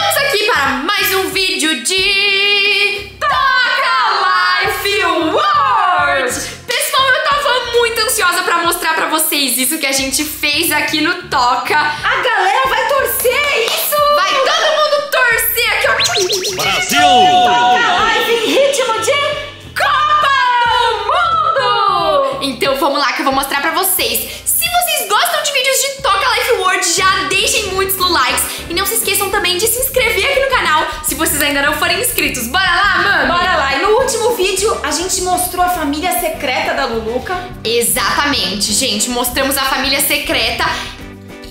Estamos aqui para mais um vídeo de Toca Life World! Pessoal, eu tava muito ansiosa para mostrar para vocês isso que a gente fez aqui no Toca. A galera vai torcer isso! Vai todo mundo torcer aqui, ó! Brasil! Toca Life em ritmo de Copa do Mundo! Então vamos lá que eu vou mostrar para vocês. Se vocês gostam de vídeos de Toca Life World, já deixem muitos likes e não se esqueçam também de se inscrever aqui no canal se vocês ainda não forem inscritos. Bora lá, mano? Bora lá! E no último vídeo a gente mostrou a família secreta da Luluca. Exatamente, gente. Mostramos a família secreta.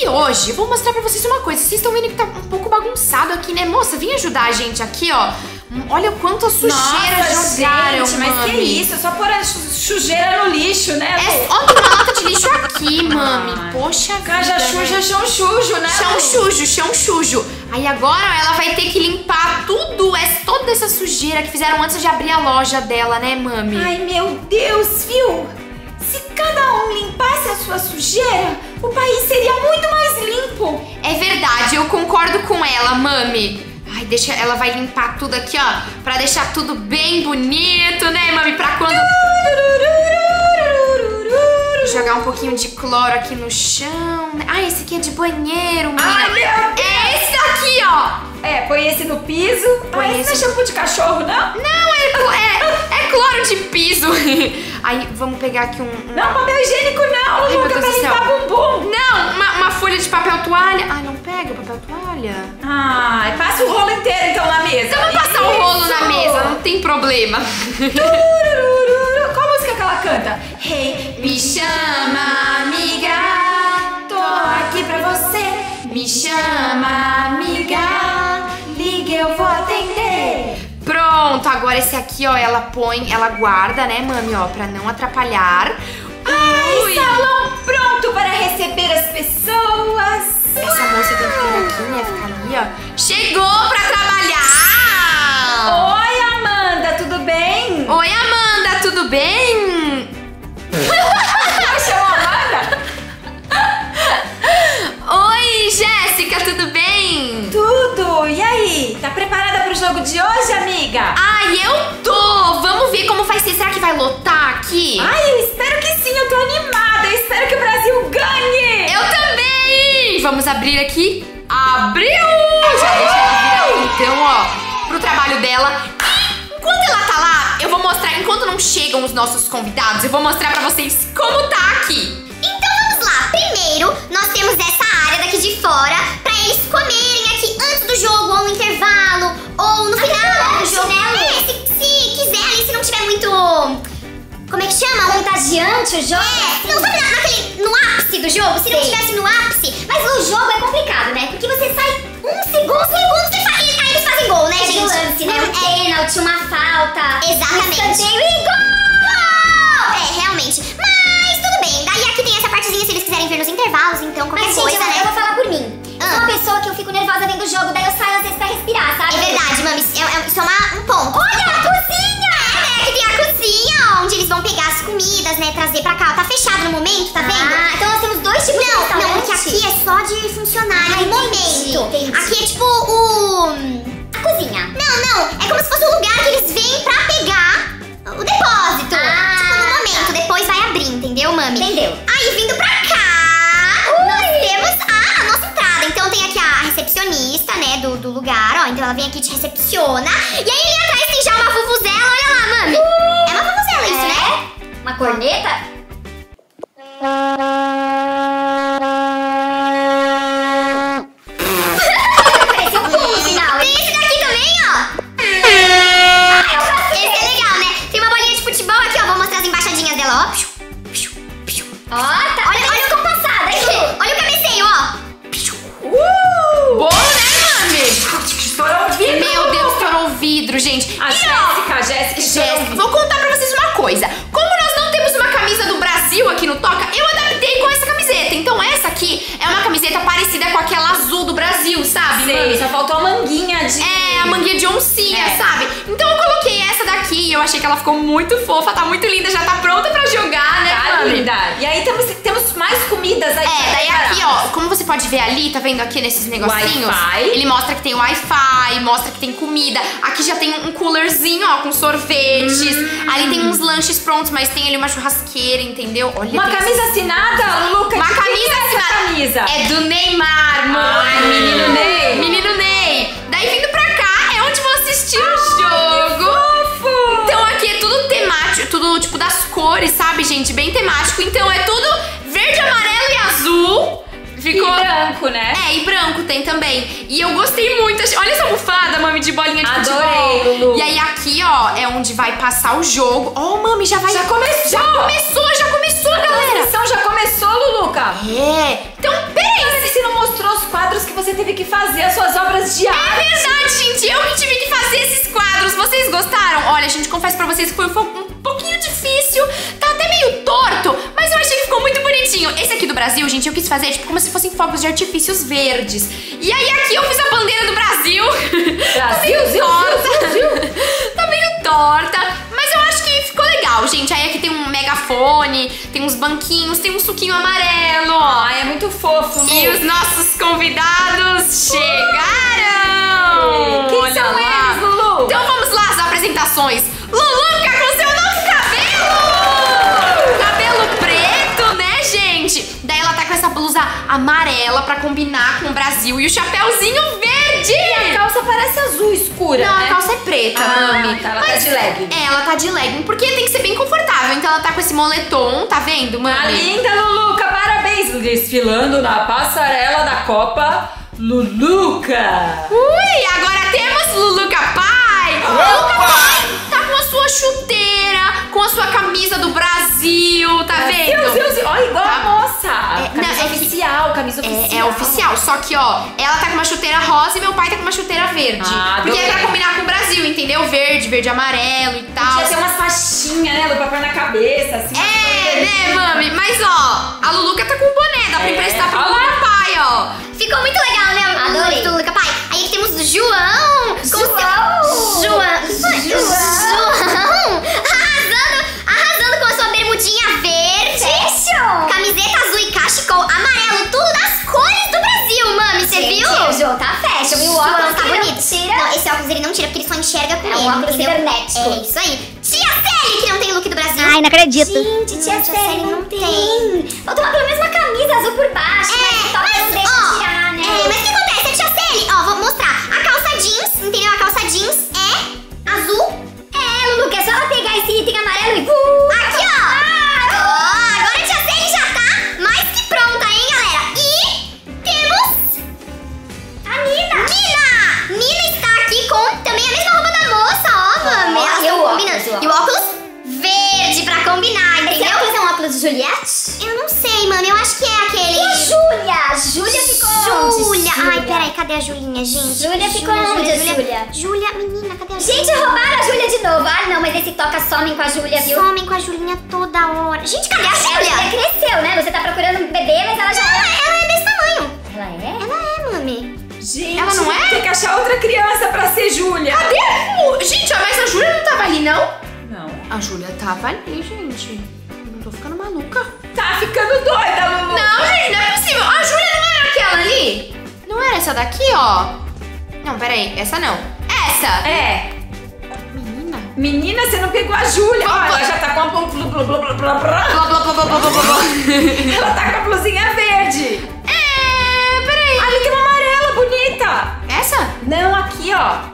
E hoje eu vou mostrar pra vocês uma coisa. Vocês estão vendo que tá um pouco bagunçado aqui, né? Moça, vem ajudar a gente aqui, ó. Olha quanta sujeira jogaram, gente, mas que isso? É só pôr a sujeira no lixo, né? É só uma lata de lixo aqui, mami. Poxa vida. Já suja, chão sujo, né? Chão sujo, chão sujo. Aí agora ela vai ter que limpar tudo, toda essa sujeira que fizeram antes de abrir a loja dela, né, mami? Ai, meu Deus, viu? Se cada um limpasse a sua sujeira, o país seria muito mais limpo. É verdade, eu concordo com ela, mami. Ai, deixa, ela vai limpar tudo aqui, ó, pra deixar tudo bem bonito, né, mami? Pra quando... Jogar um pouquinho de cloro aqui no chão. Ai, esse aqui é de banheiro, menina. Ai, meu Deus. É esse aqui, ó. É, põe esse no piso. Põe esse... não é shampoo de cachorro, não? Não, é cloro de piso. Aí, vamos pegar aqui Não, papel higiênico não. Ai, meu Deus do céu. Pra limpar bumbum. Não, uma folha de papel toalha. Ai, não pega papel toalha. Ai, passa o rolo inteiro, então, na mesa. Então, vamos passar o rolo na mesa, não tem problema. Qual música que ela canta? Hey, me chama, amiga, tô aqui pra você. Me chama, amiga, liga, eu vou atender. Pronto, agora esse aqui, ó, ela põe, ela guarda, né, mami, ó, pra não atrapalhar. Ai, salão pronto para receber as pessoas. Essa moça tem que vir aqui, né, ficar ali, ó. Chegou pra trabalhar! Oi, Amanda, tudo bem? Oi, Amanda, tudo bem? Você chama Amanda? Oi, Jéssica, tudo bem? Tudo! E aí? Tá preparada pro jogo de hoje, amiga? Ai, eu tô! Vamos ver como vai ser. Será que vai lotar aqui? Ai, eu espero que sim, eu tô animada. Eu espero que o Brasil ganhe! Eu também! Vamos abrir aqui. Abriu! Já deixa ela virar, então, ó, pro trabalho dela. E enquanto ela tá lá, eu vou mostrar, enquanto não chegam os nossos convidados, eu vou mostrar pra vocês como tá aqui. Então vamos lá. Primeiro, nós temos essa área daqui de fora pra eles comerem aqui antes do jogo, ou no intervalo, ou no final do jogo. Se quiser ali, se não tiver muito... Como é que chama? Contagiante o jogo? É, não sabe no ápice do jogo? Se não estivesse no ápice. Mas no jogo é complicado, né? Porque você sai um segundo você sai, aí eles fazem gol, né, gente? Lance, né? Um pênalti, uma falta. Exatamente. Um escanteio e gol! É, realmente. Mas tudo bem. Daí aqui tem essa partezinha, se eles quiserem ver nos intervalos, então qualquer coisa, gente, né? Eu vou falar por mim. Sou uma pessoa que eu fico nervosa vendo o jogo, daí eu saio às vezes pra respirar, sabe? É verdade, mami. Isso é um ponto. Olha a cozinha! É, né? Que tem a cozinha, onde eles vão pegar as comidas, né? Trazer pra cá. Tá fechado no momento, tá vendo? Ah, então nós temos dois tipos de restaurante. Não, porque aqui é só de funcionário, no momento. Entendi. Aqui é tipo a cozinha. Não. É como se fosse um lugar que eles vêm pra pegar o depósito. Ah, tipo, no momento. Tá. Depois vai abrir, entendeu, mami? Entendeu. Aí, vindo pra cá, nós temos a nossa entrada. Então tem aqui a recepcionista, né? Do lugar, ó. Então ela vem aqui e te recepciona. E aí, ali atrás tem já uma vuvuzela, olha. É uma vuvuzela isso, né? Uma corneta? Parece um final. Tem esse daqui também, ó. Esse é legal, né? Tem uma bolinha de futebol aqui, ó. Vou mostrar as embaixadinhas dela, ó. Ó, tá. Olha como passada, hein? Olha o cabeceio, ó. Boa, né, mami? Estourou o vidro. Meu Deus, estourou o vidro, gente. A Jéssica, vou contar pra vocês uma coisa. Como nós não temos uma camisa do Brasil aqui no Toca, eu adaptei com essa camiseta. Então essa aqui é uma camiseta parecida com aquela azul do Brasil, sabe? Sei, só faltou a manguinha de... É, a manguinha de oncinha, sabe? Então eu coloquei essa daqui, eu achei que ela ficou muito fofa, tá muito linda, já tá pronta pra jogar, né, tá linda. E aí temos mais comidas aí. É, daí aqui, ó, como você pode ver ali, tá vendo aqui nesses negocinhos? Wi-Fi. Ele mostra que tem Wi-Fi, mostra que tem comida. Aqui já tem um coolerzinho, ó, com sorvetes. Ali tem uns lanches prontos, mas tem ali uma churrasqueira, entendeu? Olha, uma camisa assinada, Lucas. Uma camisa assinada. Camisa. É do Neymar, mano. Ai, menino Ney. Menino Ney. Daí vindo pra cá é onde vão assistir o jogo. Então aqui é tudo temático, tudo tipo das cores, sabe, gente? Bem temático. Então é tudo verde, amarelo e azul. Ficou... E branco, né? É, e branco tem também. E eu gostei muito. Olha essa almofada, mami, de bolinha de futebol. Lu. E aí aqui, ó, é onde vai passar o jogo. Ó, mami, já vai... Já começou, galera. A transmissão já começou, Luluca. É. Então, peraí. Mas você não mostrou os quadros que você teve que fazer, as suas obras de arte. É verdade, gente. Eu que tive que fazer esses quadros. Vocês gostaram? Olha, a gente confessa pra vocês que foi um pouquinho difícil. Tá até meio torto, mas eu achei que ficou muito bonitinho. Esse aqui do Brasil, gente, eu quis fazer tipo como se fossem fogos de artifícios verdes. E aí aqui eu fiz a bandeira do Brasil. Tá meio torta, mas eu acho que ficou legal, gente. Aí aqui tem um megafone, tem uns banquinhos, tem um suquinho amarelo, ó. Ai, é muito fofo, né? E os nossos convidados chegaram! Quem são eles, Lulu? Então vamos lá às apresentações. Luluca com seu novo cabelo! Cabelo preto, né, gente? Daí ela tá com essa blusa amarela pra combinar com o Brasil e o chapéuzinho verde! E a calça parece azul escura, né? Não, a calça é preta, mami. Tá, ela tá de legging. É, ela tá de legging, porque tem que ser bem confortável. Então ela tá com esse moletom, tá vendo, mami? Tá linda, Luluca! Parabéns! Desfilando na passarela da Copa, Luluca! Ui, agora temos Luluca Pai! Luluca Pai! Tá com a sua chuteira, com a sua camisa do Brasil, tá vendo? Meu Deus, olha, igual a moça! Camisa oficial. É oficial, só que, ó, ela tá com uma chuteira rosa e meu pai tá com uma chuteira verde. Porque é pra combinar com o Brasil, entendeu? Verde, verde, amarelo e tal. Podia ter umas faixinhas, né, do papai na cabeça, assim. É, né, mami? Mas, ó, a Luluca tá com o boné, dá pra emprestar pro meu pai, ó. Ficou muito legal, né? Adorei. Luluca Pai. Aí temos o João. João. Arrasando com a sua bermudinha verde. Fashion. Camiseta azul e cachecol amarelo. Tudo das cores do Brasil, mami. Você viu? O João tá fashion. E o óculos tá bonito. Não, esse óculos ele não tira porque ele só enxerga com ele. É um óculos cibernético. É isso aí. Tia Célia, que não tem look do Brasil. Ai, não acredito. Gente, tia Célia não tem. Falta pelo menos uma camisa azul por baixo. É, mas não deixa tirar, né? É, mas o que acontece? A tia Célia, ó, vou mostrar. A calça jeans, entendeu? A calça jeans é azul. É, Lulu, que é só ela pegar esse item amarelo e... Aqui, ó. Ó, agora a tia Célia já tá mais que pronta, hein, galera? E temos... a Nina. Nina está aqui com também a mesma roupa da moça, ó, mami. Elas estão combinando. E o óculos verde pra combinar, entendeu? Esse óculos é um óculos de Juliette? Eu não sei, mami. Eu acho que é aquele... E a Júlia ficou onde? Ai, peraí, cadê a Julinha, gente? Júlia ficou onde, Júlia? Júlia, menina, cadê a Júlia? Gente, roubaram a Júlia de novo. Ah, não, mas esse toca somem com a Júlia, viu? Somem com a Julinha toda hora. Gente, cadê a Júlia? A Júlia cresceu, né? Você tá procurando um bebê, mas ela já... Ela é desse tamanho. Ela é? Ela é, mami. Gente, ela não é? Tem que achar outra criança pra ser Júlia. Cadê? Gente, mas a Júlia não tava ali, não? Não. A Júlia tava ali, gente. Não tô ficando maluca. Tá ficando doida, Lulu. Não, gente, não é possível. A Júlia não era aquela ali? Não era essa daqui, ó? Não, peraí. Essa não. Essa. É. Menina. Menina, você não pegou a Júlia. Ó, ela já tá com a... Ela tá com a blusinha verde. É, peraí. Ali tem uma amarela bonita. Essa? Não, aqui, ó.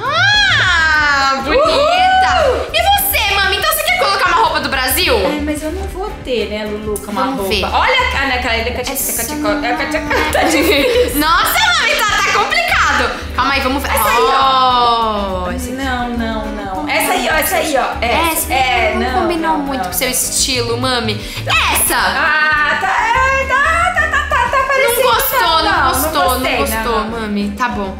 Ah, bonita. E você, mami? Então você quer colocar uma roupa do Brasil? Ai, mas eu não vou ter, né, Lulu, com uma roupa. Ver. Olha a Ana Clara. Nossa, mami, tá complicado. Calma aí, vamos ver. Essa aí, ó. Não. Essa aí, ó. Essa não combinou muito com o seu estilo, mami. Essa. Ah, tá parecendo. Não gostou, mami. Tá bom.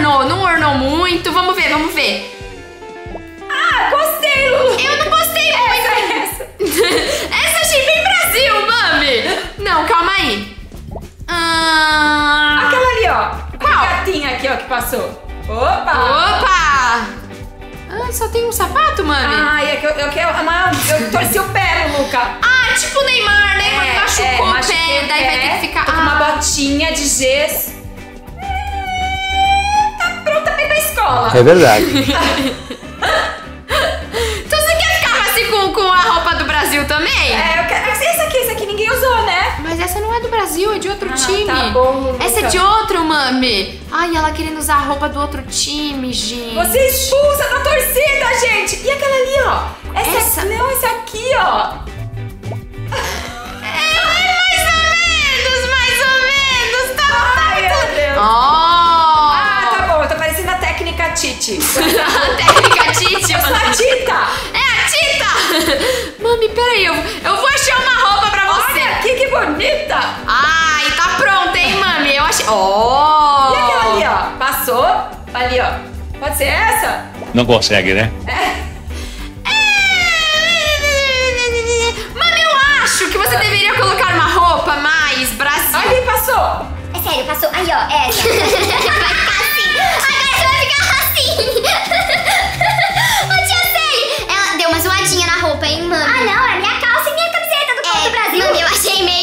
Não ornou muito. Vamos ver. Ah, gostei, Lulu. Eu não gostei muito. Essa achei bem Brasil, mami. Não, calma aí. Aquela ali, ó. Qual? A gatinha aqui, ó, que passou. Opa! Opa! Ai, só tem um sapato, mano? Ai, é que eu torci o pé, Luca. Ah, tipo o Neymar, né? Quando machucou o pé, daí vai ter que ficar... Tô com uma botinha de gesso. Tá pronta pra ir pra escola. É verdade. Então você quer ficar assim com a roupa do Brasil também? É, eu quero... Essa aqui ninguém usou, né? Mas essa não é do Brasil, é de outro time. Tá bom, Luca. Essa é de outro, mami. Ai, ela querendo usar a roupa do outro time, gente. Você expulsa da torcida, gente. E aquela ali, ó. Essa... Não, essa aqui, ó. É mais ou menos. Tá, meu Deus. Ah, tá bom. Eu tô parecendo a técnica Tite. Técnica Tite. Eu sou a Tita. É a Tita. Mami, peraí. Eu vou achar uma roupa pra você. Olha aqui, que bonita. Ai, tá pronta, hein, mami. Eu achei... Oh. E aquela ali, ó. Passou. Ali, ó. Pode ser essa? Não consegue, né? É. Você deveria colocar uma roupa mais Brasil. Olha, passou. É sério, passou. Aí, ó, essa. Vai ficar assim. Agora você vai ficar assim. Ô, tia Célia. Ela deu uma zoadinha na roupa, hein, mano? Ah, não. É minha calça e minha camiseta do Copa do Brasil. Mami,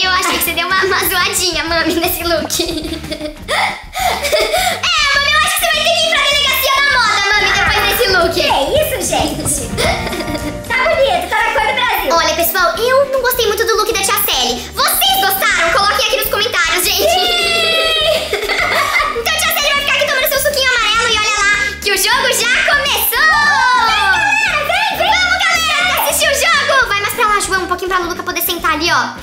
eu achei que você deu uma zoadinha, mami, nesse look. Mami, eu acho que você vai ter que ir pra delegacia da moda, mami, depois desse look. Que isso, gente? Tá bonito, tá na cor do Brasil. Olha, pessoal, eu não gostei muito do look da tia Célia. Vocês gostaram? Coloquem aqui nos comentários, gente. Então a tia Célia vai ficar aqui tomando seu suquinho amarelo e olha lá que o jogo já começou. Vem, galera, vem. Vamos, galera, assistir o jogo. Vai mais pra lá, João, um pouquinho pra Luluca poder sentar ali, ó.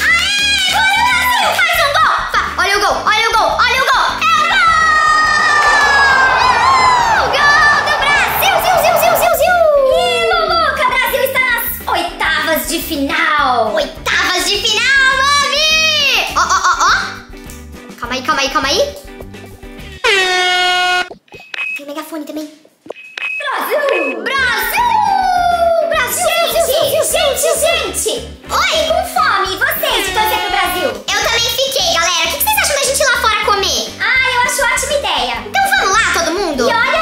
Aê, Brasil, faz um gol. Olha o gol, olha o gol, olha o gol. É o gol! Gol do Brasil, ziu. E Luluca, Brasil está nas oitavas de final. Oitavas de final, mami! Ó. Calma aí. Tem megafone também. Brasil! Gente! Oi, com fome. E você, de torcer pro Brasil? Eu também fiquei, galera. O que vocês acham da gente ir lá fora comer? Ah, eu acho ótima ideia. Então vamos lá, todo mundo? E olha,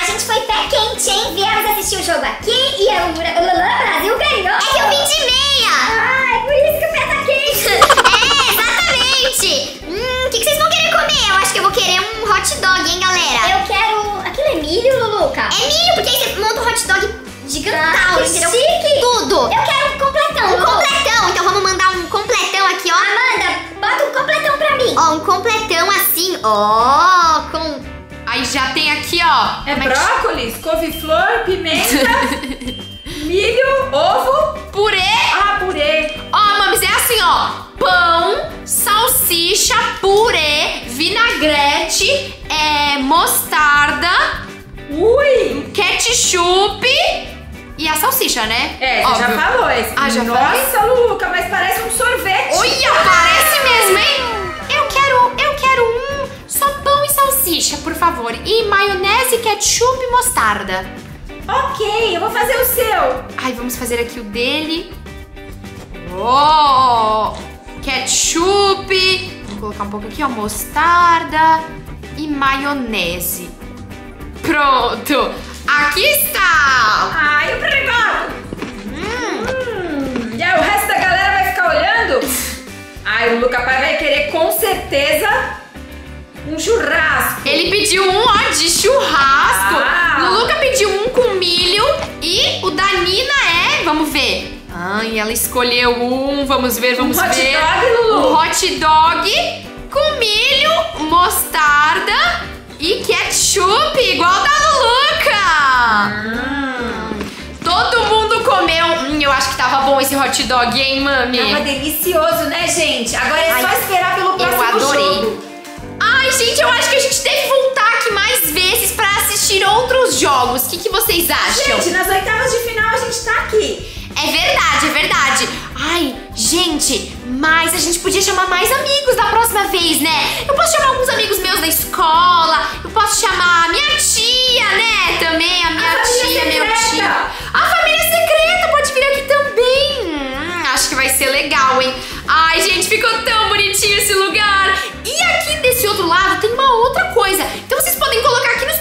a gente foi pé quente, hein? Viemos assistir o jogo aqui e o Brasil ganhou. É que eu vim de meia. Ah, é por isso que o pé tá quente. Exatamente. O que vocês vão querer comer? Eu acho que eu vou querer um hot dog, hein, galera? Eu quero... Aquilo é milho, Luluca? É milho, porque aí você monta um hot dog... Gigantão, chique! Tudo! Eu quero um completão! Um completão! Então vamos mandar um completão aqui, ó. Amanda, bota um completão pra mim! Ó, um completão assim, ó, com... Aí já tem aqui, ó... É brócolis, couve-flor, pimenta, milho, ovo... Purê! Ah, purê! Ó, mames, é assim, ó... Pão, salsicha, purê, vinagrete, mostarda... Ui! Ketchup... E a salsicha, né? É, você já falou isso. Ah, já falei? Nossa, Luca, mas parece um sorvete. Olha, parece mesmo, hein? Eu quero um só pão e salsicha, por favor. E maionese, ketchup e mostarda. Ok, eu vou fazer o seu. Ai, vamos fazer aqui o dele. Oh! Ketchup. Vou colocar um pouco aqui, ó, mostarda e maionese. Pronto. Aqui está! Ai, o pregado! E aí, o resto da galera vai ficar olhando? Ai, o Luca Pai vai querer, com certeza, um churrasco. Ele pediu um, ó, de churrasco. O Luca pediu um com milho e o da Nina vamos ver. Ai, ela escolheu um, vamos ver. Um hot dog com milho, mostarda e ketchup, igual da Luluca! Todo mundo comeu. Eu acho que tava bom esse hot dog, hein, mami? Tava delicioso, né, gente? Agora é só esperar pelo próximo jogo. Eu adorei. Ai, gente, eu acho que a gente deve voltar aqui mais vezes pra assistir outros jogos. O que vocês acham? Gente, nas oitavas de final a gente tá aqui. É verdade. Ai, gente, mas a gente podia chamar mais amigos da próxima vez, né? Eu posso chamar alguns amigos meus da escola, eu posso chamar a minha tia, né? Também, a minha tia, meu tio. A família secreta pode vir aqui também. Acho que vai ser legal, hein? Ai, gente, ficou tão bonitinho esse lugar. E aqui desse outro lado tem uma outra coisa. Então vocês podem colocar aqui nos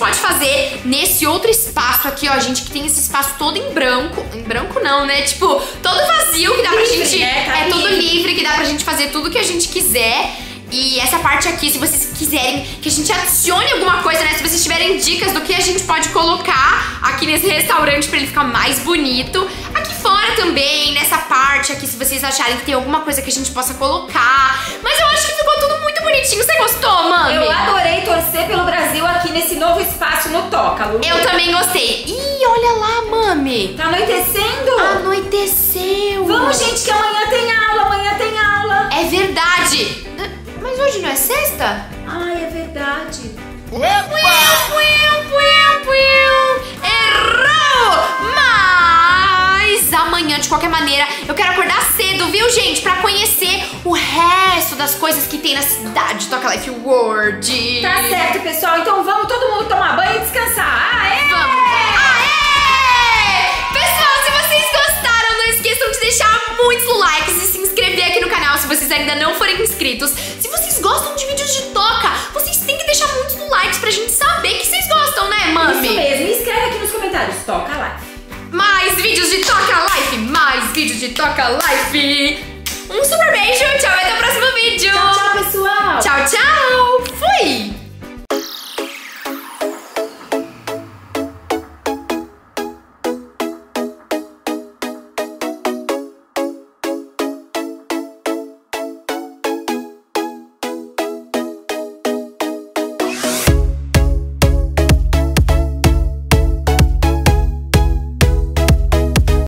pode fazer nesse outro espaço aqui, ó, gente, que tem esse espaço todo em branco. Em branco não, né? Tipo, todo vazio que dá pra gente... Né? Tá todo livre, que dá pra gente fazer tudo que a gente quiser. E essa parte aqui, se vocês quiserem que a gente adicione alguma coisa, né? Se vocês tiverem dicas do que a gente pode colocar aqui nesse restaurante pra ele ficar mais bonito. Aqui fora também, nessa parte aqui, se vocês acharem que tem alguma coisa que a gente possa colocar. Mas eu acho que ficou tudo muito bonitinho. Você gostou, mami? Eu adorei torcer pelo Brasil aqui nesse novo espaço no Toca, Lu. Eu também gostei. Ih, olha lá, mami. Tá anoitecendo? Anoiteceu. Vamos, gente, que amanhã tem aula, amanhã tem aula. É verdade. Mas hoje não é sexta? Ai, é verdade. Errou! Mas amanhã, de qualquer maneira, eu quero acordar cedo, viu, gente? Pra conhecer o resto das coisas que tem na cidade do Toca Life World. Tá certo, pessoal. Então vamos todo mundo tomar banho e descansar. Aê! Vamos. Aê! Pessoal, se vocês gostaram, não esqueçam de deixar muitos likes e se inscrever aqui no canal se vocês ainda não forem inscritos. Se vocês gostam de vídeos de toca, vocês têm que deixar muitos likes pra gente saber que vocês gostam, né, mami? Isso mesmo, e escreve aqui nos comentários, Toca Life. Mais vídeos de Toca Life, mais vídeos de Toca Life. Um super beijo, tchau, até o próximo vídeo. Tchau, tchau, pessoal. Tchau, tchau. Fui.